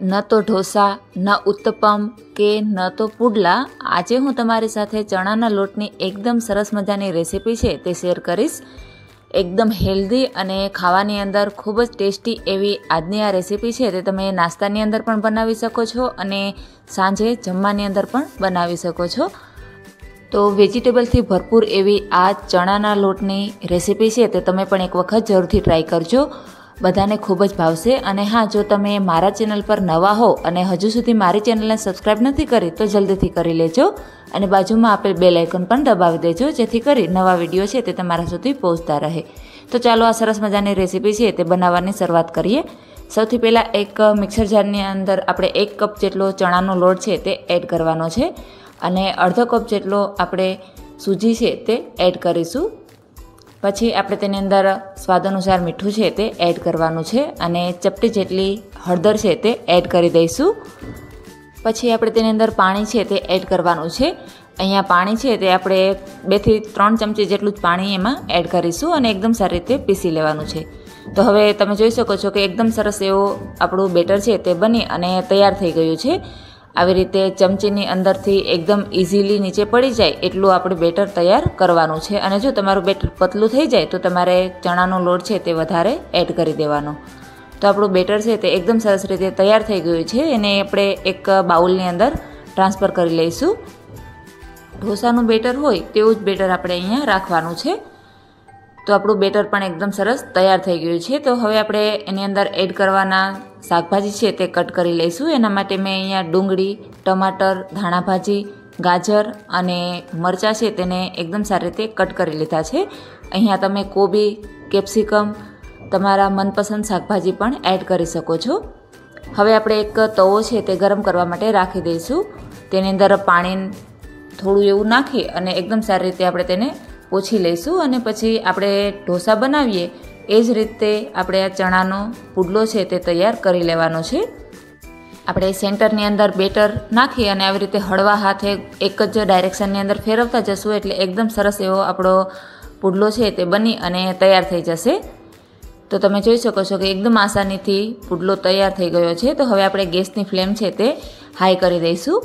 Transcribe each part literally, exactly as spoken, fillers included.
न तो ઢોસા न ઉત્તપમ કે ન તો પુડલા। આજે હું તમારી સાથે ચણાના લોટની એકદમ સરસ મજાની રેસીપી છે તે શેર કરીશ। એકદમ હેલ્ધી અને ખાવાની અંદર ખૂબ જ ટેસ્ટી એવી આજની આ રેસીપી છે તે તમે નાસ્તાની અંદર પણ બનાવી શકો છો અને સાંજે જમવાની અંદર પણ બનાવી શકો છો। તો વેજીટેબલથી ભરપૂર એવી આ ચણાના લોટની રેસીપી છે તે તમે પણ એક વખત જરૂરથી ટ્રાય કરજો, બધાને ખૂબ જ ભાવશે। અને હા, જો તમે મારા ચેનલ પર નવા હો અને હજુ સુધી મારી ચેનલને સબસ્ક્રાઈબ નથી કરી તો જલ્દીથી કરી લેજો અને બાજુમાં આપેલ બેલ આઇકન પણ દબાવી દેજો જેથી કરી નવા વિડીયો છે તે તમારા સુધી પહોંચતા રહે। તો ચાલો આ સરસ મજાની રેસીપી છે તે બનાવવાની શરૂઆત કરીએ। સૌથી પહેલાં એક મિક્સર જારની અંદર આપણે એક કપ જેટલો ચણાનો લોટ છે તે એડ કરવાનો છે અને અડધો કપ જેટલો આપણે સૂજી છે તે એડ કરીશું। પછી આપણે તેની અંદર સ્વાદ અનુસાર મીઠું છે તે એડ કરવાનું છે અને ચપટી જેટલી હળદર છે તે એડ કરી દઈશું। પછી આપણે તેની અંદર પાણી છે તે એડ કરવાનું છે। અહીંયા પાણી છે તે આપણે બેથી ત્રણ ચમચી જેટલું જ પાણી એમાં એડ કરીશું અને એકદમ સારી રીતે પીસી લેવાનું છે। તો હવે તમે જોઈ શકો છો કે એકદમ સરસ એવો આપણું બેટર છે તે બની અને તૈયાર થઈ ગયું છે। આવી રીતે ચમચીની અંદરથી એકદમ ઇઝીલી નીચે પડી જાય એટલું આપણે બેટર તૈયાર કરવાનું છે અને જો તમારું બેટર પતલું થઈ જાય તો તમારે ચણાનો લોટ છે તે વધારે એડ કરી દેવાનો। તો આપણું બેટર છે તે એકદમ સરસ રીતે તૈયાર થઈ ગયું છે, એને આપણે એક બાઉલની અંદર ટ્રાન્સફર કરી લઈશું। ઢોસાનું બેટર હોય તેવું જ બેટર આપણે અહીંયા રાખવાનું છે। તો આપણું બેટર પણ એકદમ સરસ તૈયાર થઈ ગયું છે। તો હવે આપણે એની અંદર એડ કરવાના શાકભાજી છે તે કટ કરી લઈશું। એના માટે મેં અહીંયા ડુંગળી, ટમાટર, ધાણાભાજી, ગાજર અને મરચાં છે તેને એકદમ સારી રીતે કટ કરી લીધા છે। અહીંયા તમે કોબી, કેપ્સિકમ, તમારા મનપસંદ શાકભાજી પણ એડ કરી શકો છો। હવે આપણે એક તવો છે તે ગરમ કરવા માટે રાખી દઈશું। તેની અંદર પાણી થોડું એવું નાખી અને એકદમ સારી રીતે આપણે તેને પોછી લઈશું અને પછી આપણે ઢોસા બનાવીએ એ જ રીતે આપણે આ ચણાનો પુડલો છે તે તૈયાર કરી લેવાનો છે। આપણે સેન્ટરની અંદર બેટર નાખી અને આવી રીતે હળવા હાથે એક જ ડાયરેક્શનની અંદર ફેરવતા જશું એટલે એકદમ સરસ એવો આપણો પુડલો છે તે બની અને તૈયાર થઈ જશે। તો તમે જોઈ શકો છો કે એકદમ આસાનીથી પુડલો તૈયાર થઈ ગયો છે। તો હવે આપણે ગેસની ફ્લેમ છે તે હાઈ કરી દઈશું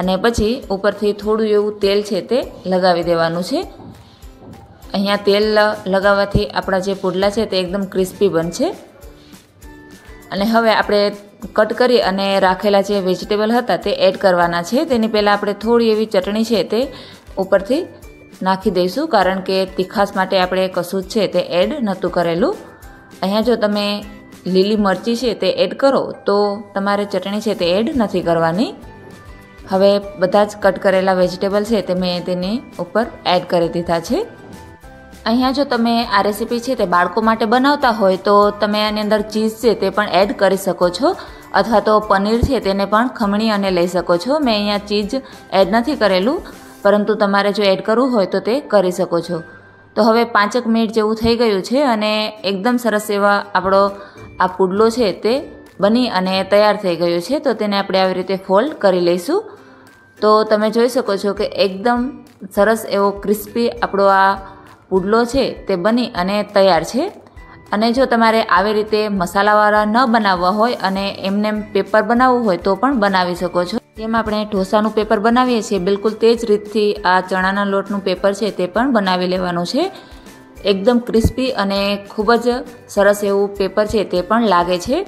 અને પછી ઉપરથી થોડું એવું તેલ છે તે લગાવી દેવાનું છે। અહીંયા તેલ લગાવવાથી આપણા જે પુડલા છે તે એકદમ ક્રિસ્પી બનશે। અને હવે આપણે કટ કરી અને રાખેલા જે વેજીટેબલ હતા તે એડ કરવાના છે। તેની પહેલાં આપણે થોડી એવી ચટણી છે તે ઉપરથી નાખી દઈશું કારણ કે તીખાશ માટે આપણે કશું જ છે તે એડ નહોતું કરેલું। અહીંયા જો તમે લીલી મરચી છે તે એડ કરો તો તમારે ચટણી છે તે એડ નથી કરવાની। હવે બધા જ કટ કરેલા વેજીટેબલ છે તે મેં તેની ઉપર એડ કરી દીધા છે। અહીંયા જો તમે આ રેસીપી છે તે બાળકો માટે બનાવતા હોય તો તમે આની અંદર ચીઝ છે તે પણ એડ કરી શકો છો અથવા તો પનીર છે તેને પણ ખમણી અને લઈ શકો છો। મેં અહીંયા ચીઝ એડ નથી કરેલું, પરંતુ તમારે જો એડ કરવું હોય તો તે કરી શકો છો। તો હવે પાંચેક મિનિટ જેવું થઈ ગયું છે અને એકદમ સરસ એવા આપણો આ પુડલો છે તે બની અને તૈયાર થઈ ગયો છે। તો તેને આપણે આવી રીતે ફોલ્ડ કરી લઈશું। તો તમે જોઈ શકો છો કે એકદમ સરસ એવો ક્રિસ્પી આપણો આ પુડલો છે તે બની અને તૈયાર છે। અને જો તમારે આવી રીતે મસાલાવાળા ન બનાવવા હોય અને એમને પેપર બનાવવું હોય તો પણ બનાવી શકો છો। જેમ આપણે ઢોસાનું પેપર બનાવીએ છીએ બિલકુલ તે જ રીતથી આ ચણાના લોટનું પેપર છે તે પણ બનાવી લેવાનું છે। એકદમ ક્રિસ્પી અને ખૂબ જ સરસ એવું પેપર છે તે પણ લાગે છે।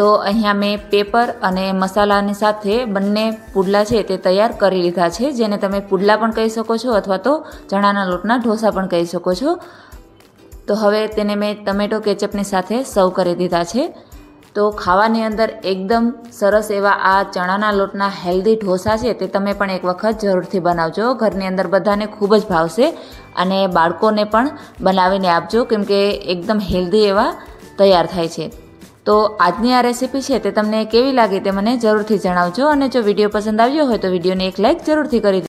તો અહીંયા મેં પેપર અને મસાલાની સાથે બંને પુડલા છે તે તૈયાર કરી લીધા છે, જેને તમે પુડલા પણ કહી શકો છો અથવા તો ચણાના લોટના ઢોસા પણ કહી શકો છો। તો હવે તેને મેં ટમેટો કેચઅપની સાથે સર્વ કરી દીધા છે। તો ખાવાની અંદર એકદમ સરસ એવા આ ચણાના લોટના હેલ્ધી ઢોસા છે તે તમે પણ એક વખત જરૂરથી બનાવજો। ઘરની અંદર બધાને ખૂબ જ ભાવશે અને બાળકોને પણ બનાવીને આપજો કેમ કે એકદમ હેલ્ધી એવા તૈયાર થાય છે। તો આજની આ રેસીપી છે તે તમને કેવી લાગી તે મને જરૂરથી જણાવજો અને જો વિડીયો પસંદ આવ્યો હોય તો વિડીયોને એક લાઇક જરૂરથી કરી દેજો।